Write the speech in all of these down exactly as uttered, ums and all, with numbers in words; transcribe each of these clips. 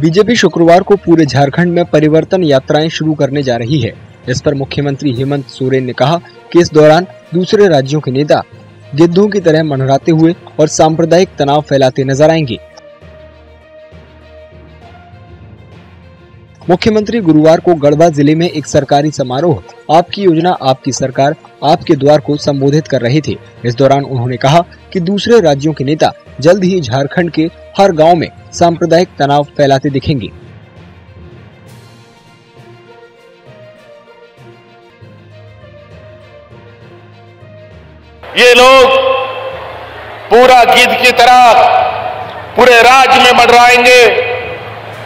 BJP शुक्रवार को पूरे झारखंड में परिवर्तन यात्राएं शुरू करने जा रही है। इस पर मुख्यमंत्री हेमंत सोरेन ने कहा कि इस दौरान दूसरे राज्यों के नेता गिद्धों की तरह मनहराते हुए और सांप्रदायिक तनाव फैलाते नजर आएंगे। मुख्यमंत्री गुरुवार को गढ़वा जिले में एक सरकारी समारोह आपकी योजना आपकी सरकार आपके द्वार को संबोधित कर रहे थे। इस दौरान उन्होंने कहा कि दूसरे राज्यों के नेता जल्द ही झारखंड के हर गांव में सांप्रदायिक तनाव फैलाते दिखेंगे। ये लोग पूरा गीत की तरह पूरे राज्य में मंडराएंगे,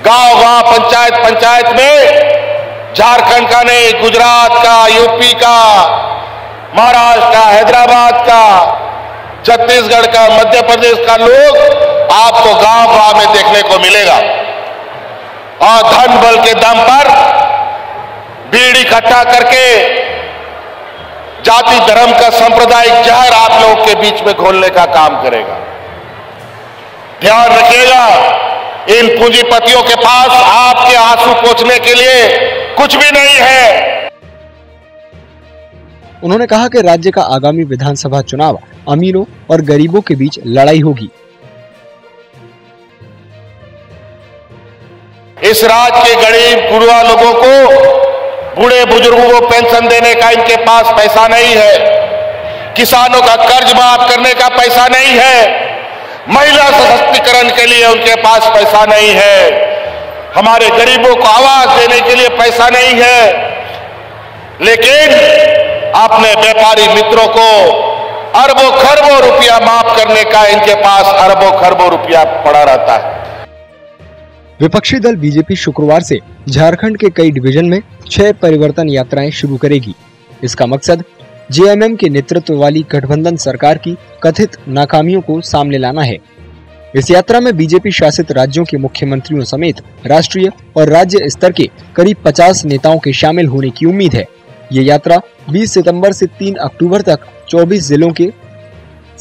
गांव गांव पंचायत पंचायत में। झारखंड का नहीं, गुजरात का, यूपी का, महाराष्ट्र का, हैदराबाद का, छत्तीसगढ़ का, मध्य प्रदेश का लोग आपको गांव गांव में देखने को मिलेगा। और धन बल के दम पर भीड़ इकट्ठा करके जाति धर्म का सांप्रदायिक जहर आप लोगों के बीच में घोलने का काम करेगा। ध्यान रखिएगा, इन पूंजीपतियों के पास आपके आंसू पोंछने के लिए कुछ भी नहीं है। उन्होंने कहा कि राज्य का आगामी विधानसभा चुनाव अमीरों और गरीबों के बीच लड़ाई होगी। इस राज्य के गरीब गुरबा लोगों को, बूढ़े बुजुर्गों को पेंशन देने का इनके पास पैसा नहीं है, किसानों का कर्ज माफ करने का पैसा नहीं है, महिला सशक्तिकरण के लिए उनके पास पैसा नहीं है, हमारे गरीबों को आवाज देने के लिए पैसा नहीं है। लेकिन अपने व्यापारी मित्रों को अरबों खरबों रुपया माफ करने का इनके पास अरबों खरबों रुपया पड़ा रहता है। विपक्षी दल बीजेपी शुक्रवार से झारखंड के कई डिवीजन में छह परिवर्तन यात्राएं शुरू करेगी। इसका मकसद जे एम एम के नेतृत्व वाली गठबंधन सरकार की कथित नाकामियों को सामने लाना है। इस यात्रा में बीजेपी शासित राज्यों के मुख्यमंत्रियों समेत राष्ट्रीय और राज्य स्तर के करीब पचास नेताओं के शामिल होने की उम्मीद है। ये यात्रा बीस सितंबर से तीन अक्टूबर तक चौबीस जिलों के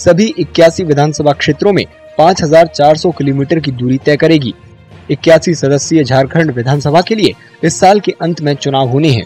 सभी इक्यासी विधानसभा क्षेत्रों में पाँच हज़ार चार सौ किलोमीटर की दूरी तय करेगी। इक्यासी सदस्यीय झारखण्ड विधानसभा के लिए इस साल के अंत में चुनाव होने हैं।